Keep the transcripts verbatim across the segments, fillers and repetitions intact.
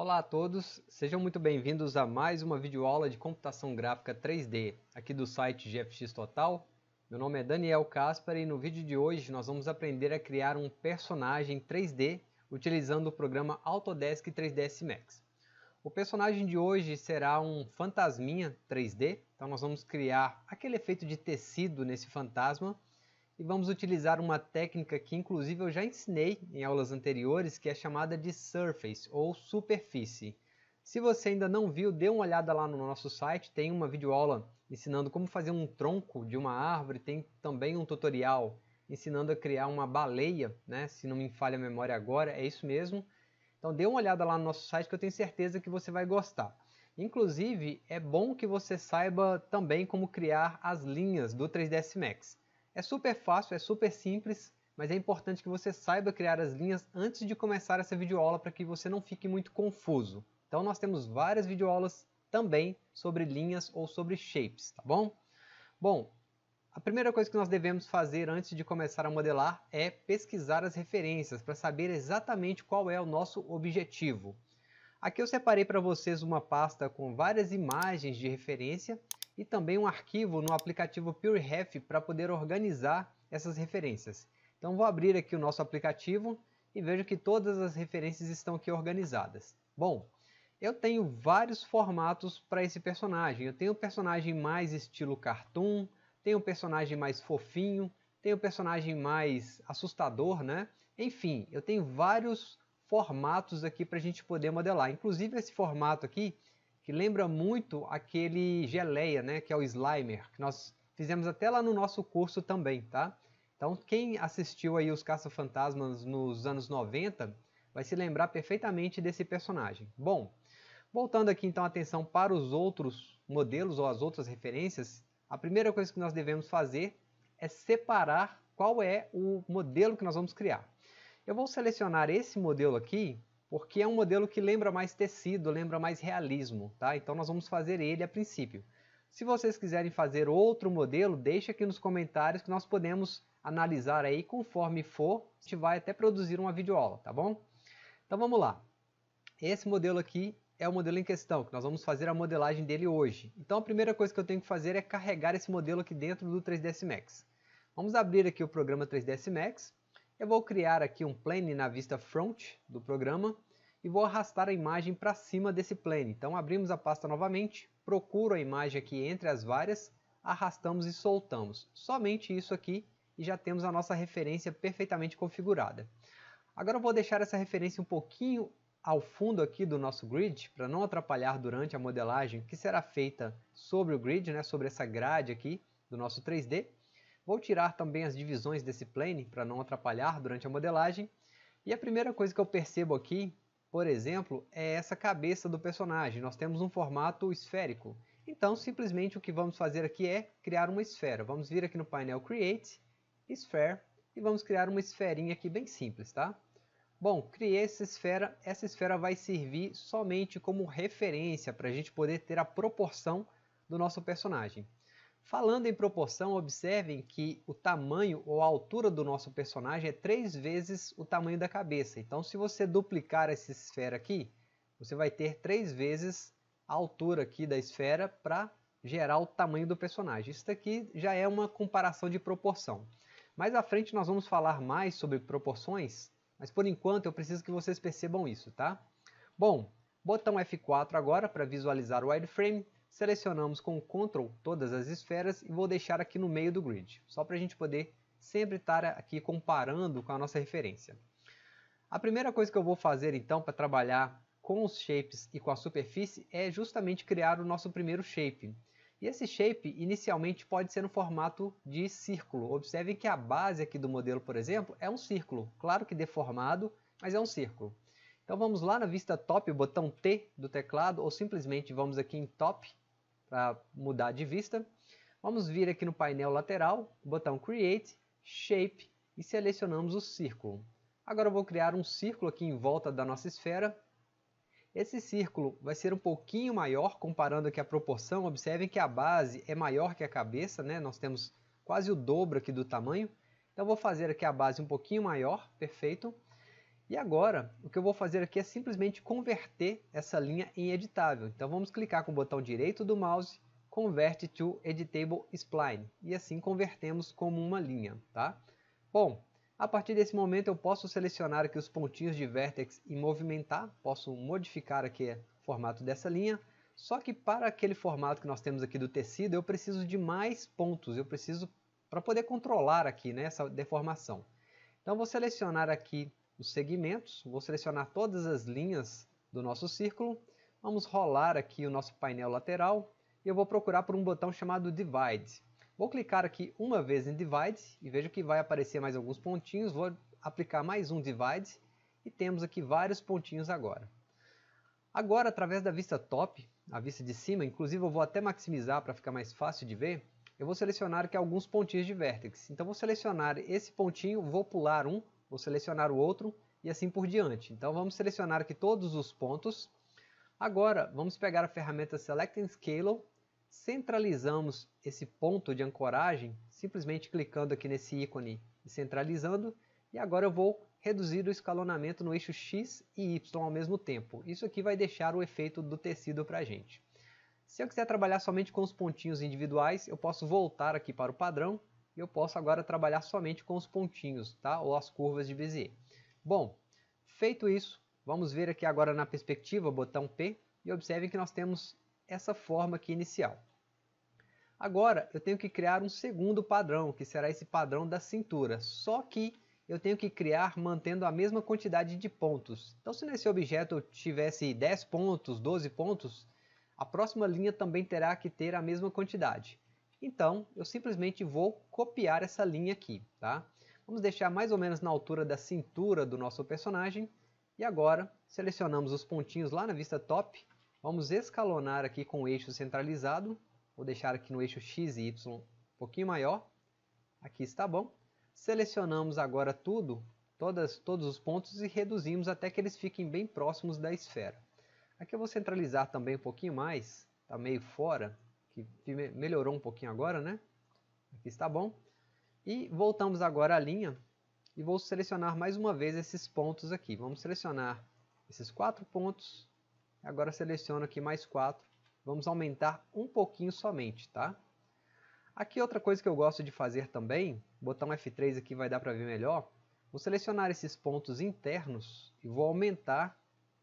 Olá a todos, sejam muito bem-vindos a mais uma videoaula de computação gráfica três D aqui do site G F X Total. Meu nome é Daniel Kasper e no vídeo de hoje nós vamos aprender a criar um personagem três D utilizando o programa Autodesk três D S Max. O personagem de hoje será um fantasminha três D, então nós vamos criar aquele efeito de tecido nesse fantasma e vamos utilizar uma técnica que inclusive eu já ensinei em aulas anteriores, que é chamada de Surface ou Superfície. Se você ainda não viu, dê uma olhada lá no nosso site, tem uma videoaula ensinando como fazer um tronco de uma árvore, tem também um tutorial ensinando a criar uma baleia, né? Se não me falha a memória agora, é isso mesmo. Então dê uma olhada lá no nosso site que eu tenho certeza que você vai gostar. Inclusive, é bom que você saiba também como criar as linhas do três D S Max. É super fácil, é super simples, mas é importante que você saiba criar as linhas antes de começar essa videoaula para que você não fique muito confuso. Então nós temos várias videoaulas também sobre linhas ou sobre shapes, tá bom? Bom, a primeira coisa que nós devemos fazer antes de começar a modelar é pesquisar as referências para saber exatamente qual é o nosso objetivo. Aqui eu separei para vocês uma pasta com várias imagens de referência e também um arquivo no aplicativo PureRef para poder organizar essas referências. Então vou abrir aqui o nosso aplicativo e vejo que todas as referências estão aqui organizadas. Bom, eu tenho vários formatos para esse personagem. Eu tenho um personagem mais estilo cartoon, tenho um personagem mais fofinho, tenho um personagem mais assustador, né? Enfim, eu tenho vários formatos aqui para a gente poder modelar. Inclusive esse formato aqui, que lembra muito aquele geleia, né, que é o Slimer, que nós fizemos até lá no nosso curso também, tá? Então quem assistiu aí os Caça-Fantasmas nos anos noventa vai se lembrar perfeitamente desse personagem. Bom, voltando aqui então a atenção para os outros modelos ou as outras referências, a primeira coisa que nós devemos fazer é separar qual é o modelo que nós vamos criar. Eu vou selecionar esse modelo aqui, porque é um modelo que lembra mais tecido, lembra mais realismo, tá? Então nós vamos fazer ele a princípio. Se vocês quiserem fazer outro modelo, deixa aqui nos comentários que nós podemos analisar aí conforme for. A gente vai até produzir uma videoaula, tá bom? Então vamos lá. Esse modelo aqui é o modelo em questão, que nós vamos fazer a modelagem dele hoje. Então a primeira coisa que eu tenho que fazer é carregar esse modelo aqui dentro do três D S Max. Vamos abrir aqui o programa três D S Max. Eu vou criar aqui um plane na vista front do programa e vou arrastar a imagem para cima desse plane. Então abrimos a pasta novamente, procuro a imagem aqui entre as várias, arrastamos e soltamos. Somente isso aqui e já temos a nossa referência perfeitamente configurada. Agora eu vou deixar essa referência um pouquinho ao fundo aqui do nosso grid, para não atrapalhar durante a modelagem que será feita sobre o grid, né, sobre essa grade aqui do nosso três D. Vou tirar também as divisões desse plane para não atrapalhar durante a modelagem. E a primeira coisa que eu percebo aqui, por exemplo, é essa cabeça do personagem. Nós temos um formato esférico. Então, simplesmente o que vamos fazer aqui é criar uma esfera. Vamos vir aqui no painel Create, Sphere, e vamos criar uma esferinha aqui bem simples, tá? Bom, criei essa esfera. Essa esfera vai servir somente como referência para a gente poder ter a proporção do nosso personagem. Falando em proporção, observem que o tamanho ou a altura do nosso personagem é três vezes o tamanho da cabeça. Então, se você duplicar essa esfera aqui, você vai ter três vezes a altura aqui da esfera para gerar o tamanho do personagem. Isso daqui já é uma comparação de proporção. Mais à frente nós vamos falar mais sobre proporções, mas por enquanto eu preciso que vocês percebam isso, tá? Bom, botão F quatro agora para visualizar o wireframe. Selecionamos com Ctrl todas as esferas e vou deixar aqui no meio do grid, só para a gente poder sempre estar aqui comparando com a nossa referência. A primeira coisa que eu vou fazer então para trabalhar com os shapes e com a superfície é justamente criar o nosso primeiro shape. E esse shape inicialmente pode ser no formato de círculo. Observem que a base aqui do modelo, por exemplo, é um círculo, claro que deformado, mas é um círculo. Então vamos lá na vista top, botão T do teclado, ou simplesmente vamos aqui em top, para mudar de vista. Vamos vir aqui no painel lateral, botão Create, Shape, e selecionamos o círculo. Agora eu vou criar um círculo aqui em volta da nossa esfera. Esse círculo vai ser um pouquinho maior, comparando aqui a proporção. Observem que a base é maior que a cabeça, né? Nós temos quase o dobro aqui do tamanho. Então eu vou fazer aqui a base um pouquinho maior, perfeito. E agora, o que eu vou fazer aqui é simplesmente converter essa linha em editável. Então vamos clicar com o botão direito do mouse, Convert to Editable Spline. E assim convertemos como uma linha, tá? Bom, a partir desse momento eu posso selecionar aqui os pontinhos de vértex e movimentar. Posso modificar aqui o formato dessa linha. Só que para aquele formato que nós temos aqui do tecido, eu preciso de mais pontos. Eu preciso para poder controlar aqui, né, essa deformação. Então vou selecionar aqui os segmentos. Vou selecionar todas as linhas do nosso círculo. Vamos rolar aqui o nosso painel lateral. E eu vou procurar por um botão chamado Divide. Vou clicar aqui uma vez em Divide e vejo que vai aparecer mais alguns pontinhos. Vou aplicar mais um Divide e temos aqui vários pontinhos agora. Agora, através da vista top, a vista de cima, inclusive eu vou até maximizar para ficar mais fácil de ver, eu vou selecionar aqui alguns pontinhos de vértex. Então vou selecionar esse pontinho, vou pular um, vou selecionar o outro e assim por diante. Então vamos selecionar aqui todos os pontos. Agora, vamos pegar a ferramenta Select and Scale, centralizamos esse ponto de ancoragem, simplesmente clicando aqui nesse ícone e centralizando, e agora eu vou reduzir o escalonamento no eixo X e Y ao mesmo tempo. Isso aqui vai deixar o efeito do tecido para a gente. Se eu quiser trabalhar somente com os pontinhos individuais, eu posso voltar aqui para o padrão, e eu posso agora trabalhar somente com os pontinhos, tá? Ou as curvas de Bézier. Bom, feito isso, vamos ver aqui agora na perspectiva, botão P, e observem que nós temos essa forma aqui inicial. Agora, eu tenho que criar um segundo padrão, que será esse padrão da cintura. Só que eu tenho que criar mantendo a mesma quantidade de pontos. Então, se nesse objeto eu tivesse dez pontos, doze pontos, a próxima linha também terá que ter a mesma quantidade. Então, eu simplesmente vou copiar essa linha aqui, tá? Vamos deixar mais ou menos na altura da cintura do nosso personagem. E agora, selecionamos os pontinhos lá na vista top, vamos escalonar aqui com o eixo centralizado, vou deixar aqui no eixo X e Y um pouquinho maior, aqui está bom. Selecionamos agora tudo, todas, todos os pontos e reduzimos até que eles fiquem bem próximos da esfera. Aqui eu vou centralizar também um pouquinho mais, está meio fora, que melhorou um pouquinho agora, né? Aqui está bom. E voltamos agora à linha. E vou selecionar mais uma vez esses pontos aqui. Vamos selecionar esses quatro pontos. Agora seleciono aqui mais quatro. Vamos aumentar um pouquinho somente, tá? Aqui outra coisa que eu gosto de fazer também. Botão F três aqui vai dar para ver melhor. Vou selecionar esses pontos internos e vou aumentar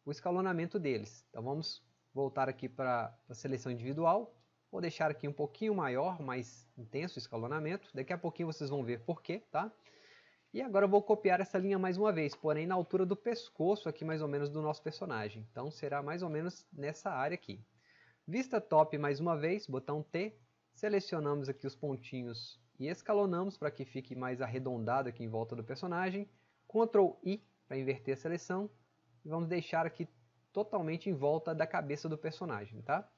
o escalonamento deles. Então vamos voltar aqui para a seleção individual. Vou deixar aqui um pouquinho maior, mais intenso o escalonamento. Daqui a pouquinho vocês vão ver por quê, tá? E agora eu vou copiar essa linha mais uma vez, porém na altura do pescoço aqui mais ou menos do nosso personagem. Então será mais ou menos nessa área aqui. Vista top mais uma vez, botão T. Selecionamos aqui os pontinhos e escalonamos para que fique mais arredondado aqui em volta do personagem. Ctrl I para inverter a seleção. E vamos deixar aqui totalmente em volta da cabeça do personagem, tá?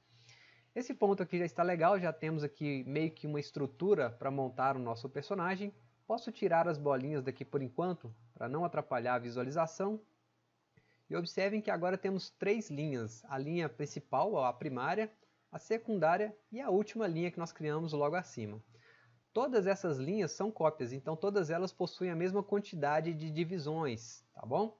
Esse ponto aqui já está legal, já temos aqui meio que uma estrutura para montar o nosso personagem. Posso tirar as bolinhas daqui por enquanto, para não atrapalhar a visualização. E observem que agora temos três linhas. A linha principal, a primária, a secundária e a última linha que nós criamos logo acima. Todas essas linhas são cópias, então todas elas possuem a mesma quantidade de divisões, tá bom?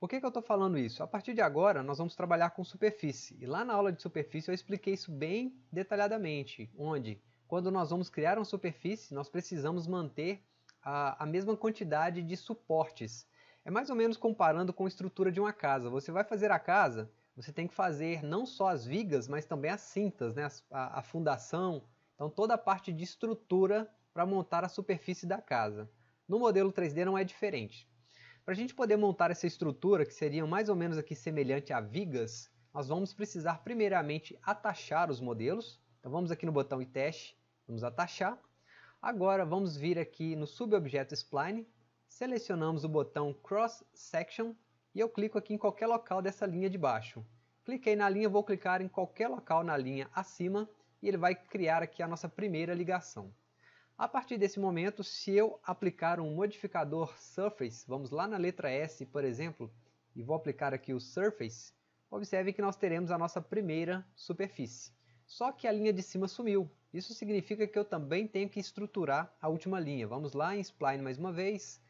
Por que que eu estou falando isso? A partir de agora nós vamos trabalhar com superfície. E lá na aula de superfície eu expliquei isso bem detalhadamente, onde quando nós vamos criar uma superfície, nós precisamos manter a, a mesma quantidade de suportes. É mais ou menos comparando com a estrutura de uma casa. Você vai fazer a casa, você tem que fazer não só as vigas, mas também as cintas, né? a, a fundação. Então toda a parte de estrutura para montar a superfície da casa. No modelo três D não é diferente. Para a gente poder montar essa estrutura, que seria mais ou menos aqui semelhante a vigas, nós vamos precisar primeiramente atachar os modelos. Então vamos aqui no botão Attach. Vamos atachar. Agora vamos vir aqui no subobjeto Spline, selecionamos o botão Cross Section e eu clico aqui em qualquer local dessa linha de baixo. Cliquei na linha, vou clicar em qualquer local na linha acima e ele vai criar aqui a nossa primeira ligação. A partir desse momento, se eu aplicar um modificador Surface, vamos lá na letra S, por exemplo, e vou aplicar aqui o Surface, observe que nós teremos a nossa primeira superfície. Só que a linha de cima sumiu. Isso significa que eu também tenho que estruturar a última linha. Vamos lá em Spline mais uma vez.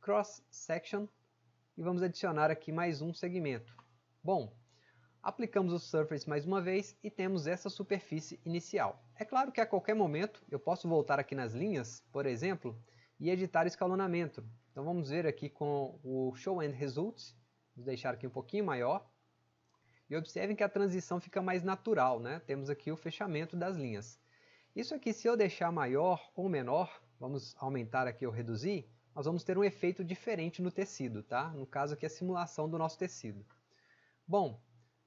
Cross Section. E e vamos adicionar aqui mais um segmento. Bom, aplicamos o Surface mais uma vez e temos essa superfície inicial. É claro que a qualquer momento eu posso voltar aqui nas linhas, por exemplo, e editar o escalonamento. Então vamos ver aqui com o Show End Results, vou deixar aqui um pouquinho maior. E observem que a transição fica mais natural, né? Temos aqui o fechamento das linhas. Isso aqui, se eu deixar maior ou menor, vamos aumentar aqui ou reduzir, nós vamos ter um efeito diferente no tecido, tá? No caso aqui, a simulação do nosso tecido. Bom,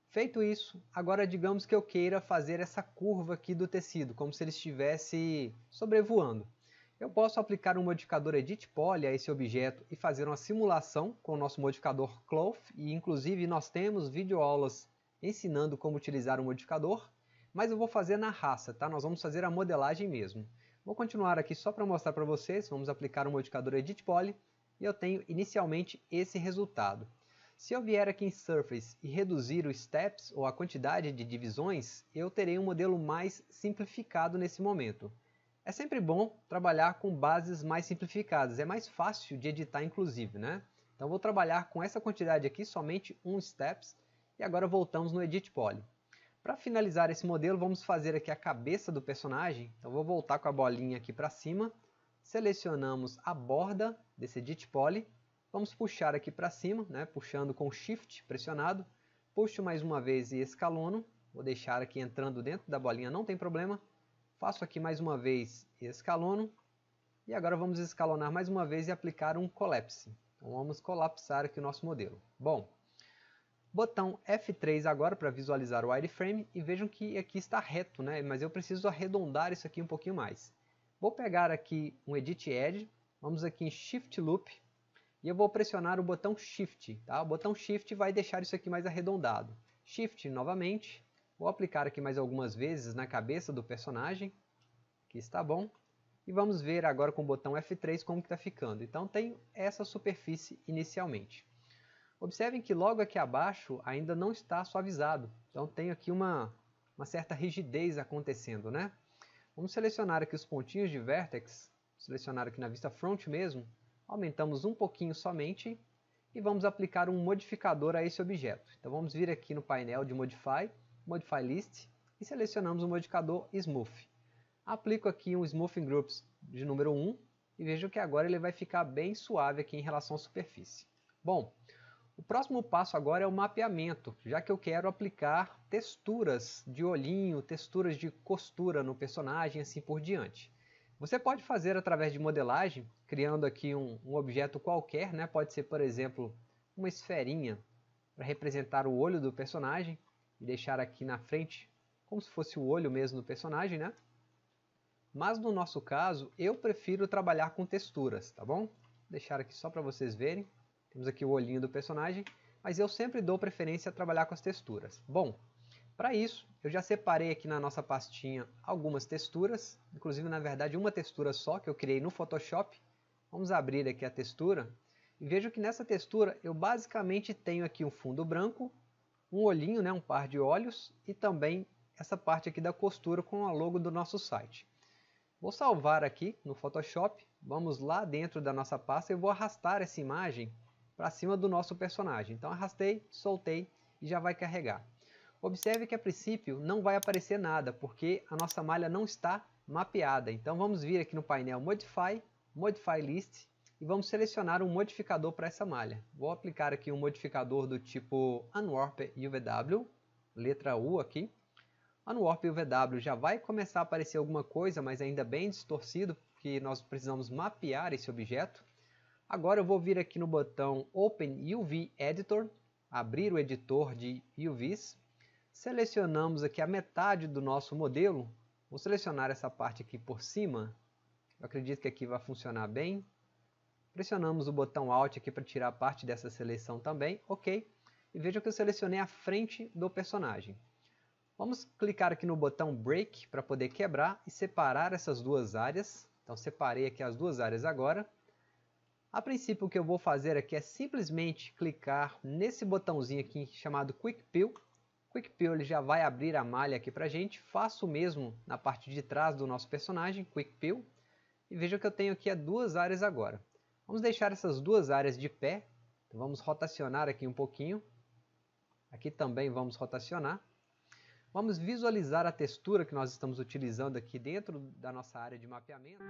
feito isso, agora digamos que eu queira fazer essa curva aqui do tecido, como se ele estivesse sobrevoando. Eu posso aplicar um modificador Edit Poly a esse objeto e fazer uma simulação com o nosso modificador Cloth, e inclusive nós temos videoaulas ensinando como utilizar o modificador, mas eu vou fazer na raça, tá? Nós vamos fazer a modelagem mesmo. Vou continuar aqui só para mostrar para vocês, vamos aplicar o modificador Edit Poly, e eu tenho inicialmente esse resultado. Se eu vier aqui em Surface e reduzir os steps, ou a quantidade de divisões, eu terei um modelo mais simplificado nesse momento. É sempre bom trabalhar com bases mais simplificadas, é mais fácil de editar inclusive, né? Então vou trabalhar com essa quantidade aqui, somente um steps, e agora voltamos no Edit Poly. Para finalizar esse modelo, vamos fazer aqui a cabeça do personagem. Então vou voltar com a bolinha aqui para cima, selecionamos a borda desse Edit Poly, vamos puxar aqui para cima, né? Puxando com Shift pressionado, puxo mais uma vez e escalono, vou deixar aqui entrando dentro da bolinha, não tem problema. Faço aqui mais uma vez e escalono, e agora vamos escalonar mais uma vez e aplicar um Collapse. Então vamos colapsar aqui o nosso modelo. Bom, botão F três agora para visualizar o wireframe, e vejam que aqui está reto, né? Mas eu preciso arredondar isso aqui um pouquinho mais. Vou pegar aqui um Edit Edge, vamos aqui em Shift Loop, e eu vou pressionar o botão Shift, tá? O botão Shift vai deixar isso aqui mais arredondado. Shift novamente, vou aplicar aqui mais algumas vezes na cabeça do personagem, que está bom, e vamos ver agora com o botão F três como que está ficando. Então tem essa superfície inicialmente. Observem que logo aqui abaixo ainda não está suavizado, então tem aqui uma, uma certa rigidez acontecendo, né? Vamos selecionar aqui os pontinhos de Vertex, selecionar aqui na vista front mesmo, aumentamos um pouquinho somente, e vamos aplicar um modificador a esse objeto. Então vamos vir aqui no painel de Modify, Modify List, e selecionamos o modificador Smooth. Aplico aqui um Smoothing Groups de número um, e vejam que agora ele vai ficar bem suave aqui em relação à superfície. Bom, o próximo passo agora é o mapeamento, já que eu quero aplicar texturas de olhinho, texturas de costura no personagem, assim por diante. Você pode fazer através de modelagem, criando aqui um, um objeto qualquer, né? Pode ser, por exemplo, uma esferinha para representar o olho do personagem, e deixar aqui na frente como se fosse o olho mesmo do personagem, né? Mas no nosso caso, eu prefiro trabalhar com texturas, tá bom? Vou deixar aqui só para vocês verem. Temos aqui o olhinho do personagem, mas eu sempre dou preferência a trabalhar com as texturas. Bom, para isso, eu já separei aqui na nossa pastinha algumas texturas, inclusive, na verdade, uma textura só que eu criei no Photoshop. Vamos abrir aqui a textura, e vejo que nessa textura eu basicamente tenho aqui um fundo branco, um olhinho, né, um par de olhos, e também essa parte aqui da costura com a logo do nosso site. Vou salvar aqui no Photoshop, vamos lá dentro da nossa pasta e vou arrastar essa imagem para cima do nosso personagem. Então arrastei, soltei e já vai carregar. Observe que a princípio não vai aparecer nada, porque a nossa malha não está mapeada. Então vamos vir aqui no painel Modify, Modify List, e vamos selecionar um modificador para essa malha. Vou aplicar aqui um modificador do tipo Unwrap U V W, letra U aqui. Unwrap U V W já vai começar a aparecer alguma coisa, mas ainda bem distorcido, porque nós precisamos mapear esse objeto. Agora eu vou vir aqui no botão Open U V Editor, abrir o editor de U Vs. Selecionamos aqui a metade do nosso modelo. Vou selecionar essa parte aqui por cima. Eu acredito que aqui vai funcionar bem. Pressionamos o botão Alt aqui para tirar parte dessa seleção também, ok. E veja que eu selecionei a frente do personagem. Vamos clicar aqui no botão Break para poder quebrar e separar essas duas áreas. Então separei aqui as duas áreas agora. A princípio o que eu vou fazer aqui é simplesmente clicar nesse botãozinho aqui chamado Quick Peel. Quick Peel ele já vai abrir a malha aqui para a gente. Faço o mesmo na parte de trás do nosso personagem, Quick Peel. E veja que eu tenho aqui as duas áreas agora. Vamos deixar essas duas áreas de pé, Então, vamos rotacionar aqui um pouquinho. Aqui também vamos rotacionar. Vamos visualizar a textura que nós estamos utilizando aqui dentro da nossa área de mapeamento.